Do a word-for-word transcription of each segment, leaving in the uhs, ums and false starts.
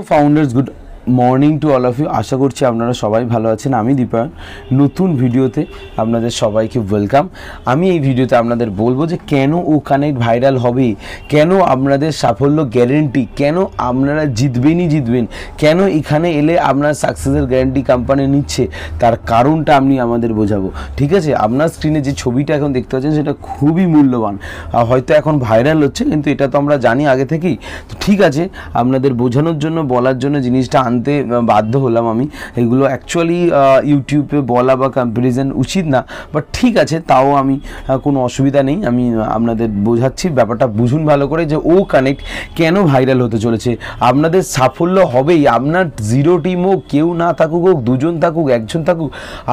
Founders, good morning to all of you. আশা করছি আপনারা সবাই ভালো আছেন। আমি দীপায়ন, নতুন ভিডিওতে আপনাদের সবাইকে ওয়েলকাম। আমি এই ভিডিওতে আপনাদের বলবো যে কেন ও কানেক্ট ভাইরাল হবে, কেন আপনাদের সাফল্য গ্যারান্টি, কেন আপনারা জিতবেনই জিতবেন, কেন এখানে এলে আপনার সাকসেসের গ্যারান্টি কোম্পানি নিচ্ছে, তার কারণটা আমি আমাদের বোঝাবো। ঠিক আছে, আপনার স্ক্রিনে যে ছবিটা এখন দেখতে পাচ্ছেন সেটা খুবই মূল্যবান, হয়তো এখন ভাইরাল হচ্ছে কিন্তু এটা তো আমরা জানি আগে থেকেই। তো ঠিক আছে, আপনাদের বোঝানোর জন্য, বলার জন্য জিনিসটা আনতে বাধ্য হলাম আমি। এগুলো অ্যাকচুয়ালি ইউটিউবে বলা বা কম্পারিজন উচিত না, বাট ঠিক আছে, তাও আমি কোনো অসুবিধা নেই। আমি আপনাদের বোঝাচ্ছি, ব্যাপারটা বুঝুন ভালো করে যে ও কানেক্ট কেন ভাইরাল হতে চলেছে। আপনাদের সাফল্য হবেই, আপনার জিরো টিম হোক, কেউ না থাকুক হোক, দুজন থাকুক, একজন থাকুক,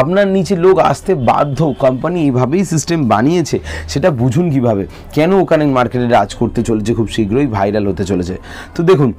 আপনার নিচে লোক আসতে বাধ্য। কোম্পানি এইভাবেই সিস্টেম বানিয়েছে, সেটা বুঝুন কীভাবে। কেন ও কানেক্ট মার্কেটে রাজ করতে চলেছে, খুব শীঘ্রই ভাইরাল হতে চলেছে। তো দেখুন,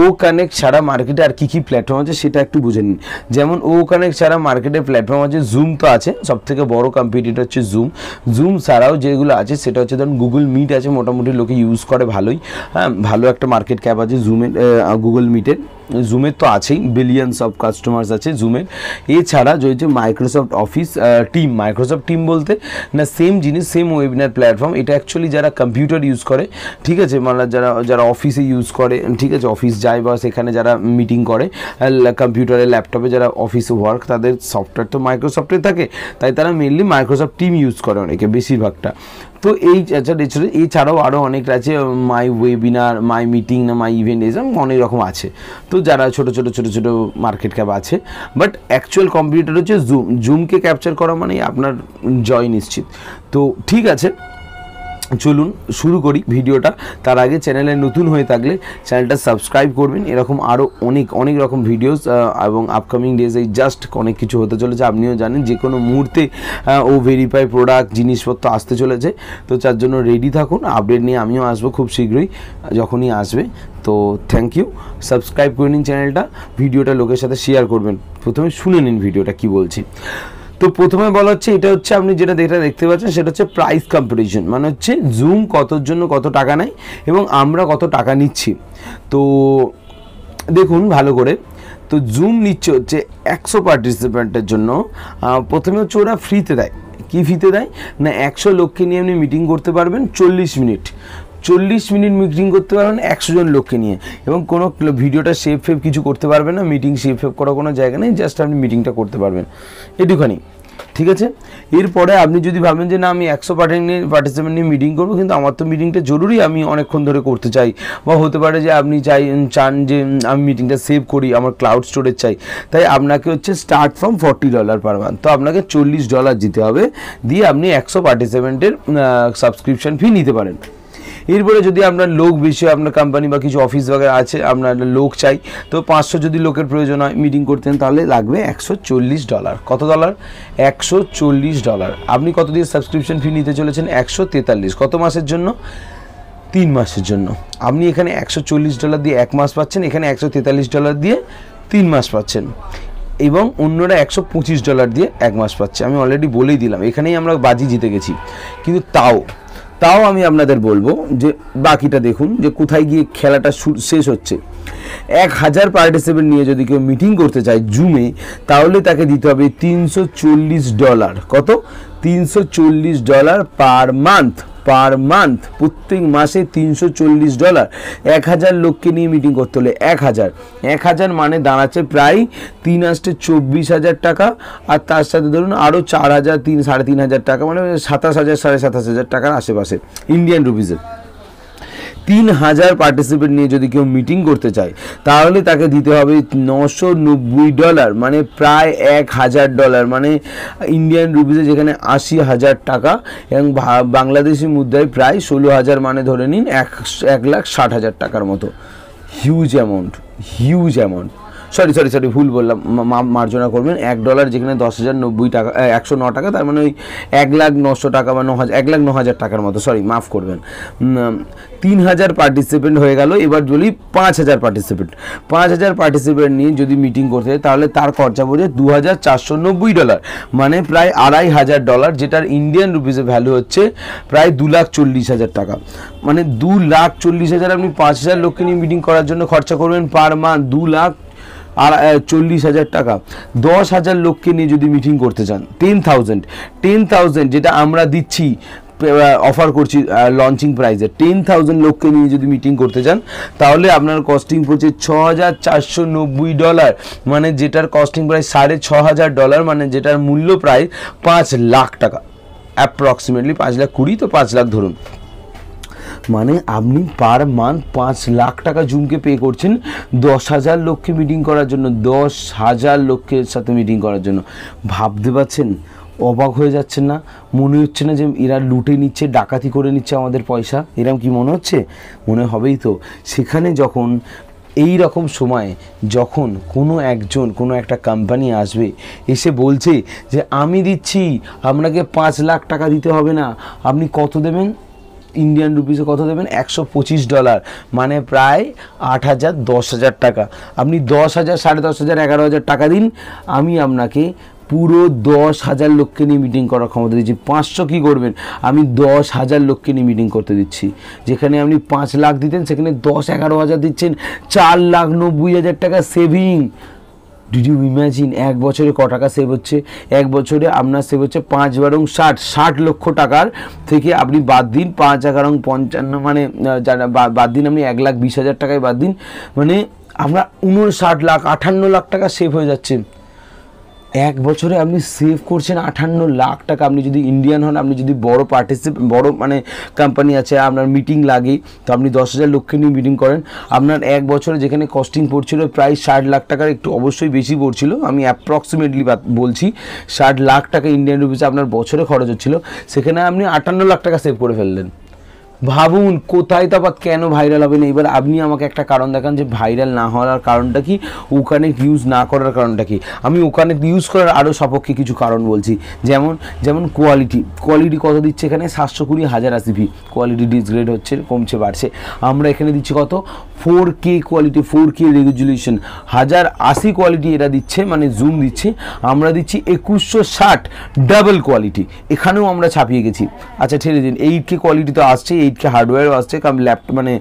ও কানেক্ট ছাড়া মার্কেটে আর কী কী প্ল্যাটফর্ম আছে সেটা একটু বুঝে নিন। যেমন ও কানেক্ট ছাড়া মার্কেটে প্ল্যাটফর্ম আছে, জুম তো আছে, সবথেকে বড় কম্পিটিটর হচ্ছে জুম। জুম ছাড়াও যেগুলো আছে সেটা হচ্ছে ধরুন গুগল মিট আছে, মোটামুটি লোকে ইউজ করে ভালোই, হ্যাঁ ভালো একটা মার্কেট ক্যাপ আছে জুমের, গুগল মিটের। জুমের তো আছেই, বিলিয়নস অফ কাস্টমার্স আছে জুমের। এছাড়া রয়েছে Microsoft office team. Microsoft team বলতে না, সেম জিনিস, সেম ওয়েবিনার প্ল্যাটফর্ম। এটা অ্যাকচুয়ালি যারা কম্পিউটার ইউজ করে, ঠিক আছে, মানে যারা যারা অফিসে ইউজ করে, ঠিক আছে, অফিস যায় বা সেখানে যারা মিটিং করে কম্পিউটারে, ল্যাপটপে, যারা অফিসে ওয়ার্ক, তাদের সফটওয়্যার তো মাইক্রোসফটে থাকে, তাই তারা মেনলি মাইক্রোসফট টিম ইউজ করে অনেকে, বেশিরভাগটা। তো এই এছাড়াও আরও অনেক আছে, মাই ওয়েবিনার, মাই মিটিং না মাই ইভেন্ট, এসব অনেক রকম আছে। তো যারা ছোটো ছোটো ছোটো ছোটো মার্কেট ক্যাপ আছে, বাট অ্যাকচুয়াল কম্পিউটার হচ্ছে জুম। জুমকে ক্যাপচার করা মানে আপনার জয় নিশ্চিত। তো ঠিক আছে, চলুন শুরু করি ভিডিওটা। তার আগে চ্যানেলে নতুন হয়ে থাকলে চ্যানেলটা সাবস্ক্রাইব করবেন। এরকম আরও অনেক অনেক রকম ভিডিওস এবং আপকামিং ডেজ এই জাস্ট অনেক কিছু হতে চলেছে। আপনিও জানেন যে কোনো মুহূর্তে ও ভেরিফাই প্রোডাক্ট, জিনিসপত্র আসতে চলেছে। তো তার জন্য রেডি থাকুন, আপডেট নিয়ে আমিও আসবো খুব শীঘ্রই, যখনই আসবে। তো থ্যাংক ইউ, সাবস্ক্রাইব করে নিন চ্যানেলটা, ভিডিওটা লোকের সাথে শেয়ার করবেন। প্রথমে শুনে নিন ভিডিওটা কি বলছি। তো প্রথমে বলা হচ্ছে, এটা হচ্ছে আপনি যেটা যেটা দেখতে পাচ্ছেন সেটা হচ্ছে প্রাইস কম্পিটিশন, মানে হচ্ছে জুম কতর জন্য কত টাকা নেয় এবং আমরা কত টাকা নিচ্ছি। তো দেখুন ভালো করে, তো জুম নিচ্ছে হচ্ছে একশো পার্টিসিপেন্টের জন্য। প্রথমে হচ্ছে ওরা ফ্রিতে দেয়। কী ফ্রিতে দেয় না, একশো লোককে নিয়ে আপনি মিটিং করতে পারবেন চল্লিশ মিনিট চল্লিশ মিনিট মিটিং করতে পারবেন একশো জন লোককে নিয়ে, এবং কোনো ভিডিওটা সেভ ফেভ কিছু করতে পারবেন না, মিটিং সেভ ফেভ করার কোনো জায়গা নেই, জাস্ট আপনি মিটিংটা করতে পারবেন এটুখানি, ঠিক আছে। এরপরে আপনি যদি ভাবেন যে না আমি একশো পার্টিসিপেন্ট নিয়ে মিটিং করবো, কিন্তু আমার তো মিটিংটা জরুরি, আমি অনেকক্ষণ ধরে করতে চাই, বা হতে পারে যে আপনি চাই চান যে আমি মিটিংটা সেভ করি, আমার ক্লাউড স্টোরেজ চাই, তাই আপনাকে হচ্ছে start from forty dollar per month. তো আপনাকে চল্লিশ ডলার দিতে হবে, দিয়ে আপনি একশো পার্টিসিপেন্টের সাবস্ক্রিপশন ফি নিতে পারেন। এরপরে যদি আপনার লোক বেশি হয়, আপনার কোম্পানি বা কিছু অফিস বাগের আছে, আপনার লোক চাই, তো পাঁচশো যদি লোকের প্রয়োজন হয় মিটিং করতেন, তাহলে লাগবে একশো চল্লিশ ডলার। কত ডলার? একশো চল্লিশ ডলার। আপনি কত দিয়ে সাবস্ক্রিপশন ফি নিতে চলেছেন? একশো তেতাল্লিশ। কত মাসের জন্য? তিন মাসের জন্য। আপনি এখানে একশো চল্লিশ ডলার দিয়ে এক মাস পাচ্ছেন, এখানে একশো তেতাল্লিশ ডলার দিয়ে তিন মাস পাচ্ছেন, এবং অন্যরা একশো পঁচিশ ডলার দিয়ে এক মাস পাচ্ছে। আমি অলরেডি বলেই দিলাম, এখানেই আমরা বাজি জিতে গেছি। কিন্তু তাও তাও আমি আপনাদের বলবো যে বাকিটা দেখুন যে কোথায় গিয়ে খেলাটা শেষ হচ্ছে। এক হাজার পার্টিসিপেন্ট নিয়ে যদি কেউ মিটিং করতে চায় জুমে, তাহলে তাকে দিতে হবে তিনশো চল্লিশ ডলার। কত? তিনশো চল্লিশ dollar per month. Per month, প্রত্যেক মাসে তিনশো চল্লিশ ডলার। এক হাজার লোককে নিয়ে মিটিং করতে হলে এক হাজার এক হাজার মানে দাঁড়াচ্ছে প্রায় তিন আসতে চব্বিশ হাজার টাকা, আর তার সাথে ধরুন আরও চার হাজার তিন সাড়ে তিন হাজার টাকা, মানে সাতাশ হাজার সাড়ে সাতাশ হাজার টাকার আশেপাশে ইন্ডিয়ান রুপিসের। তিন হাজার পার্টিসিপেন্ট নিয়ে যদি কেউ মিটিং করতে চায়, তাহলে তাকে দিতে হবে নশো নব্বই ডলার, মানে প্রায় এক হাজার ডলার, মানে ইন্ডিয়ান রুপিসে যেখানে আশি হাজার টাকা, এবং বাংলাদেশি মুদ্রায় প্রায় ষোলো হাজার, মানে ধরে নিন এক এক লাখ ষাট হাজার টাকার মতো। Huge amount, huge amount. Sorry sorry sorry ভুল বললাম, মার্জনা করবেন। এক ডলার যেখানে দশ হাজার নব্বই টাকা একশো ন টাকা, তার মানে ওই এক লাখ নশো টাকা বা ন হাজার এক লাখ ন হাজার টাকার মতো, সরি মাফ করবেন। তিন হাজার পার্টিসিপেন্ট হয়ে গেল। এবার বলি পাঁচ হাজার পার্টিসিপেন্ট, পাঁচ হাজার পার্টিসিপেন্ট নিয়ে যদি মিটিং করতে হয় তাহলে তার খরচা পড়ছে দু হাজার চারশো নব্বই ডলার, মানে প্রায় আড়াই হাজার ডলার, যেটার ইন্ডিয়ান রুপিসে ভ্যালু হচ্ছে প্রায় দু লাখ চল্লিশ হাজার টাকা। মানে দু লাখ চল্লিশ হাজার আপনি পাঁচ হাজার লোককে নিয়ে মিটিং করার জন্য খরচা করবেন পার মান্থ, দু লাখ আর চল্লিশ হাজার টাকা। দশ হাজার লোককে নিয়ে যদি মিটিং করতে চান টেন থাউজেন্ড টেন থাউজেন্ড যেটা আমরা দিচ্ছি অফার করছি লঞ্চিং প্রাইসে, টেন থাউজেন্ড লোককে নিয়ে যদি মিটিং করতে চান তাহলে আপনার কস্টিং পড়ছে ছ হাজার চারশো নব্বই ডলার, মানে যেটার কস্টিং প্রায় সাড়ে ছ হাজার ডলার, মানে যেটার মূল্য প্রায় পাঁচ লাখ টাকা, অ্যাপ্রক্সিমেটলি পাঁচ লাখ কুড়ি তো পাঁচ লাখ ধরুন, মানে আপনি পার মান্থ পাঁচ লাখ টাকা জুমকে পে করছেন দশ হাজার লোককে মিটিং করার জন্য, দশ হাজার লোকের সাথে মিটিং করার জন্য। ভাবতে পারছেন, অবাক হয়ে যাচ্ছেন না? মনে হচ্ছে না যে এরা লুটে নিচ্ছে, ডাকাতি করে নিচ্ছে আমাদের পয়সা, এরকম কি মনে হচ্ছে? মনে হবেই তো। সেখানে যখন এই রকম সময় যখন কোনো একজন কোনো একটা কোম্পানি আসবে, এসে বলছে যে আমি দিচ্ছি, আপনাকে পাঁচ লাখ টাকা দিতে হবে না, আপনি কত দেবেন ইন্ডিয়ান রুপিসে কত দেবেন? একশো পঁচিশ ডলার, মানে প্রায় আট হাজার দশ হাজার টাকা। আপনি দশ হাজার সাড়ে দশ হাজার এগারো হাজার টাকা দিন, আমি আপনাকে পুরো দশ হাজার লোককে নিয়ে মিটিং করার ক্ষমতা দিচ্ছি। পাঁচশো কী করবেন? আমি দশ হাজার লোককে নিয়ে মিটিং করতে দিচ্ছি। যেখানে আপনি পাঁচ লাখ দিতেন সেখানে দশ এগারো হাজার দিচ্ছেন, চার লাখ নব্বই হাজার টাকা সেভিং। Did you imagine? এক বছরে ক টাকা সেভ হচ্ছে? এক বছরে আপনার সেভ হচ্ছে পাঁচ বারং ষাট, ষাট লক্ষ টাকার থেকে আপনি বাদ দিন পাঁচ এগারং পঞ্চান্ন, মানে বাদ দিন আপনি এক লাখ বিশ হাজার টাকায় বাদ দিন, মানে আপনার উনষাট লাখ আটান্ন লাখ টাকা সেভ হয়ে যাচ্ছে। এক বছরে আপনি সেভ করছেন আটান্ন লাখ টাকা। আপনি যদি ইন্ডিয়ান হন, আপনি যদি বড় পার্টিসিপেন্ট বড় মানে কোম্পানি আছে, আপনার মিটিং লাগে, তো আপনি দশ হাজার লোককে নিয়ে মিটিং করেন, আপনার এক বছরে যেখানে কস্টিং পড়ছিল প্রায় ষাট লাখ টাকার একটু অবশ্যই বেশি পড়ছিল, আমি অ্যাপ্রক্সিমেটলি বলছি ষাট লাখ টাকা ইন্ডিয়ান রুপিসে আপনার বছরে খরচ হচ্ছিল, সেখানে আপনি আটান্ন লাখ টাকা সেভ করে ফেললেন। ভাবুন, কোথায় তাপাত কেন ভাইরাল হবে না? এবার আপনি আমাকে একটা কারণ দেখান যে ভাইরাল না হওয়ার কারণটা কি, ওখানে ইউজ না করার কারণটা কি। আমি ওখানে ইউজ করার আরও সপক্ষে কিছু কারণ বলছি, যেমন যেমন কোয়ালিটি। কোয়ালিটি কত দিচ্ছে এখানে? সাতশো কুড়ি হাজার আশি ভি কোয়ালিটি ডিসগ্রেড হচ্ছে, কমছে বাড়ছে। আমরা এখানে দিচ্ছি কত? Four K quality, four K resolution, হাজার আশি কোয়ালিটি এরা দিচ্ছে, মানে জুম দিচ্ছে। আমরা দিচ্ছি একুশশো ষাট ডাবল কোয়ালিটি, এখানেও আমরা ছাপিয়ে গেছি। আচ্ছা ছেড়ে দিন, এইট কে কোয়ালিটি তো আসছে, এইট কে হার্ডওয়্যারও আসছে, ল্যাপটপ মানে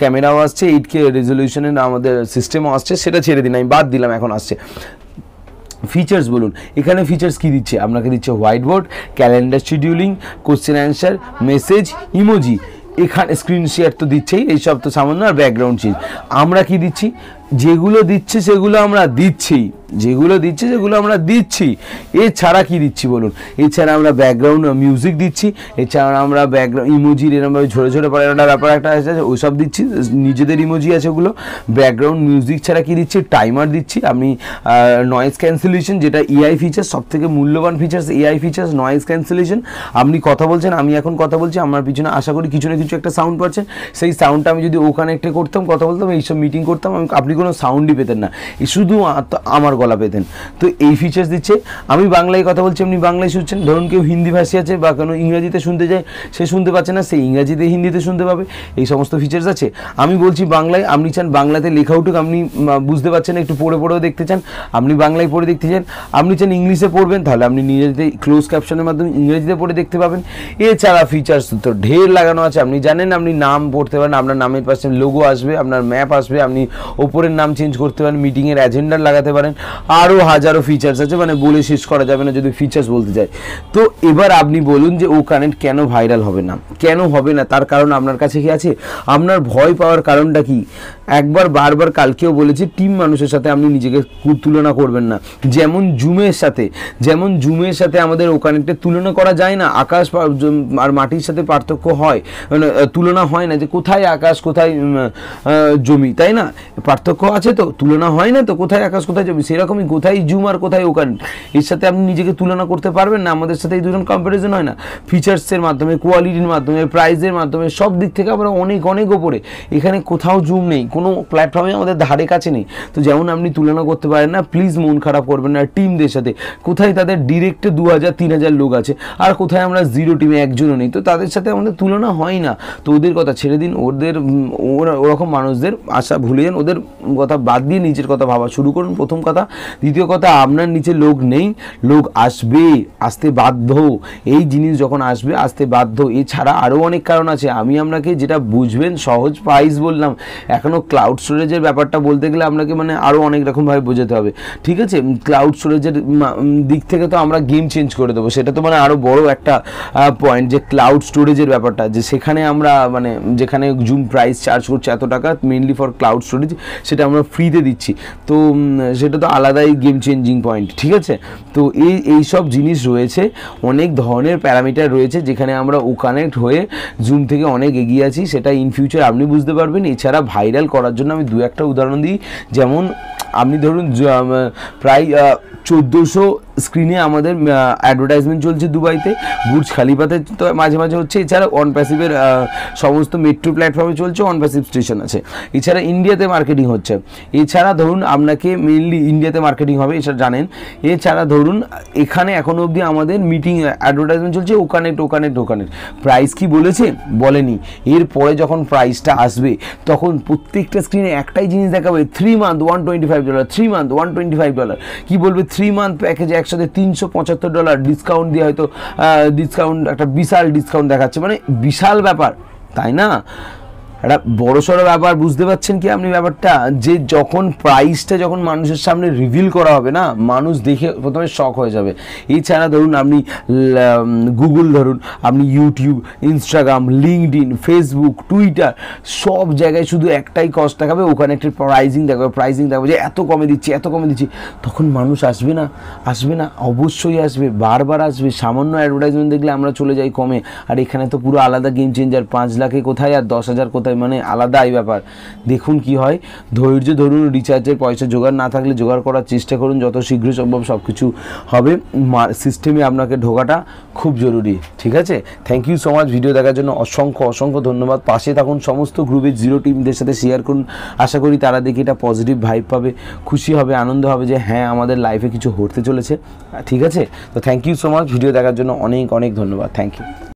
ক্যামেরাও আসছে, এইট কে রেজলিউশনের আমাদের সিস্টেমও আসছে, সেটা ছেড়ে দিন, আমি বাদ দিলাম। এখন আসছে ফিচার্স, বলুন এখানে ফিচার্স কী দিচ্ছে? আপনাকে দিচ্ছে white board, calendar scheduling, question answer, message, emoji, এখানে স্ক্রিন শেয়ার তো দিচ্ছেই, এইসব তো সামান্য, আর ব্যাকগ্রাউন্ড চেঞ্জ। আমরা কি দিচ্ছি? যেগুলো দিচ্ছে সেগুলো আমরা দিচ্ছি, যেগুলো দিচ্ছে সেগুলো আমরা দিচ্ছি। এছাড়া কি দিচ্ছি বলুন? এছাড়া আমরা ব্যাকগ্রাউন্ড মিউজিক দিচ্ছি, এছাড়া আমরা ব্যাকগ্রাউন্ড ইমোজির এরকমভাবে ঝরে ঝরে পড়ে একটা ব্যাপার একটা আছে, ওইসব দিচ্ছি, নিজেদের ইমোজি আছে ওগুলো। ব্যাকগ্রাউন্ড মিউজিক ছাড়া কি দিচ্ছি? টাইমার দিচ্ছি, আপনি নয়েজ ক্যান্সেলেশন, যেটা এআই ফিচার্স, সবথেকে মূল্যবান features AI features noise cancellation. আপনি কথা বলছেন, আমি এখন কথা বলছি, আমার পিছনে আশা করি কিছু না কিছু একটা সাউন্ড পাচ্ছেন, সেই সাউন্ডটা আমি যদি ওখানে একটা করতাম, কথা বলতাম, এইসব মিটিং করতাম, আপনি কোনো সাউন্ডই পেতেন না, শুধু আমার গলা পেতেন। তো এই ফিচার্স দিচ্ছে। আমি বাংলায় কথা বলছি, আপনি বাংলায় শুনছেন, ধরুন কেউ হিন্দি ভাষী আছে বা কোনো ইংরাজিতে শুনতে যায়, সে শুনতে পাচ্ছে না, সে ইংরাজিতে হিন্দিতে শুনতে পাবে, এই সমস্ত ফিচার্স আছে। আমি বলছি বাংলায়, আপনি চান বাংলাতে লেখা উঠুক, আপনি বুঝতে পারছেন একটু পড়ে পড়েও দেখতে চান, আপনি বাংলায় পড়ে দেখতে চান। আপনি চান ইংলিশে পড়বেন, তাহলে আপনি ইংরেজিতে ক্লোজ ক্যাপশনের মাধ্যমে ইংরেজিতে পড়ে দেখতে পাবেন। এছাড়া ফিচার্স তো ঢের লাগানো আছে। আপনি জানেন আপনি নাম পড়তে পারেন, আপনার নামের পাশে লোগো আসবে, আপনার ম্যাপ আসবে, আপনি উপরের নাম চেঞ্জ করতে পারেন, মিটিংয়ের অ্যাজেন্ডার লাগাতে পারেন, আরও হাজারো ফিচার্স আছে, মানে বলে শেষ করা যাবে না যদি ফিচার্স বলতে চাই। তো এবার আপনি বলুন যে ও কানেক্ট কেন ভাইরাল হবে না? কেন হবে না? তার কারণ আপনার কাছে কি আছে? আপনার ভয় পাওয়ার কারণটা কি? একবার বারবার কালকেও বলেছি, টিম মানুষের সাথে আপনি নিজেকে তুলনা করবেন না। যেমন জুমের সাথে যেমন জুমের সাথে আমাদের ও কানেক্টের তুলনা করা যায় না, আকাশ আর মাটির সাথে পার্থক্য হয়, মানে তুলনা হয় না যে কোথায় আকাশ কোথায় জমি, তাই না? পার্থক্য পার্থক্য আছে তো, তুলনা হয় না তো, কোথায় আকাশ কোথায় জমি, সেরকমই কোথায় জুম আর কোথায় ওখান, এর সাথে আপনি নিজেকে তুলনা করতে পারবেন না, আমাদের সাথে এই দুজন কম্প্যারিজন হয় না। ফিচার্সের মাধ্যমে, কোয়ালিটির মাধ্যমে, প্রাইসের মাধ্যমে, সব দিক থেকে আমরা অনেক অনেক ওপরে। এখানে কোথাও জুম নেই, কোনো প্ল্যাটফর্মে আমাদের ধারে কাছে নেই। তো যেমন আপনি তুলনা করতে পারেন না, প্লিজ মন খারাপ করবেন না টিমদের সাথে। কোথায় তাদের ডিরেক্টে দু হাজার তিন হাজার লোক আছে, আর কোথায় আমরা জিরো টিমে একজনও নেই, তো তাদের সাথে আমাদের তুলনা হয় না। তো ওদের কথা ছেড়ে দিন, ওদের ওরা ওরকম মানুষদের আশা ভুলে যান, ওদের কথা বাদ দিয়ে নিজের কথা ভাবা শুরু করুন, প্রথম কথা। দ্বিতীয় কথা, আপনার নিচে লোক নেই, লোক আসবে, আসতে বাধ্য, এই জিনিস যখন আসবে আসতে বাধ্য। এছাড়া আরও অনেক কারণ আছে, আমি আপনাকে যেটা বুঝবেন সহজ প্রাইস বললাম, এখনও ক্লাউড স্টোরেজের ব্যাপারটা বলতে গেলে আপনাকে মানে আরও অনেক রকমভাবে বোঝাতে হবে, ঠিক আছে। ক্লাউড স্টোরেজের দিক থেকে তো আমরা গেম চেঞ্জ করে দেবো, সেটা তো মানে আরও বড় একটা পয়েন্ট, যে ক্লাউড স্টোরেজের ব্যাপারটা, যে সেখানে আমরা মানে যেখানে জুম প্রাইস চার্জ করছে এত টাকা মেনলি ফর ক্লাউড স্টোরেজ, সেটা আমরা ফ্রিতে দিচ্ছি, তো সেটা তো আলাদাই গেম চেঞ্জিং পয়েন্ট, ঠিক আছে। তো এই এইসব জিনিস রয়েছে, অনেক ধরনের প্যারামিটার রয়েছে যেখানে আমরা ও কানেক্ট হয়ে জুম থেকে অনেক এগিয়ে আছি, সেটা ইন ফিউচার আপনি বুঝতে পারবেন। এছাড়া ভাইরাল করার জন্য আমি দু একটা উদাহরণ দিই, যেমন আপনি ধরুন প্রায় চোদ্দোশো স্ক্রিনে আমাদের অ্যাডভার্টাইজমেন্ট চলছে দুবাইতে, বুর্জ খালিফাতে তো মাঝে মাঝে হচ্ছে, এছাড়া অন প্যাসিভের সমস্ত মেট্রো প্ল্যাটফর্মে চলছে, অন প্যাসিভ স্টেশন আছে, এছাড়া ইন্ডিয়াতে মার্কেটিং হচ্ছে, এছাড়া ধরুন আপনাকে মেনলি ইন্ডিয়াতে মার্কেটিং হবে, এছাড়া জানেন। এছাড়া ধরুন এখানে এখনও অবধি আমাদের মিটিং অ্যাডভার্টাইজমেন্ট চলছে, ওখানে ওখানে ওখানে প্রাইস কি বলেছে, বলেনি। এরপরে যখন প্রাইসটা আসবে তখন প্রত্যেকটা স্ক্রিনে একটাই জিনিস দেখাবে, three month one twenty five dollar three month one twenty five dollar কী বলবে, থ্রি মান্থ প্যাকেজ একসাথে তিনশো পঁচাত্তর ডলার ডিসকাউন্ট দিয়ে, হয়তো ডিসকাউন্ট একটা বিশাল ডিসকাউন্ট দেখাচ্ছে, মানে বিশাল ব্যাপার, তাই না, একটা বড়সড় ব্যাপার। বুঝতে পারছেন কি আপনি ব্যাপারটা, যে যখন প্রাইসটা যখন মানুষের সামনে রিভিল করা হবে না, মানুষ দেখে প্রথমে শক হয়ে যাবে। এছাড়া ধরুন আপনি গুগল, ধরুন আপনি YouTube, Instagram, LinkedIn, Facebook, Twitter, সব জায়গায় শুধু একটাই কস্ট দেখাবে, ওখানে একটা প্রাইজিং দেখাবে, প্রাইজিং দেখাবে যে এত কমে দিচ্ছি, এত কমে দিচ্ছি, তখন মানুষ আসবে না, আসবে না, অবশ্যই আসবে, বারবার আসবে। সামান্য অ্যাডভার্টাইজমেন্ট দেখলে আমরা চলে যাই কমে, আর এখানে তো পুরো আলাদা গেম চেঞ্জার, পাঁচ লাখে কোথায় আর দশ হাজার কোথায়, মানে আলাদাই ব্যাপার। দেখুন কি হয়, ধৈর্য ধরুন, রিচার্জের পয়সা জোগাড় না থাকলে জোগাড় করার চেষ্টা করুন, যত শীঘ্র সম্ভব সব কিছু হবে, সিস্টেমে আপনাকে ঢোকাটা খুব জরুরি, ঠিক আছে। Thank you so much, video দেখার জন্য অসংখ্য অসংখ্য ধন্যবাদ। পাশে থাকুন, সমস্ত গ্রুপের জিরো টিমদের সাথে শেয়ার করুন, আশা করি তারা দেখে এটা পজিটিভ ভাইব পাবে, খুশি হবে, আনন্দ হবে যে হ্যাঁ আমাদের লাইফে কিছু ঘটতে চলেছে, ঠিক আছে। তো thank you so much, video দেখার জন্য অনেক অনেক ধন্যবাদ, থ্যাংক ইউ।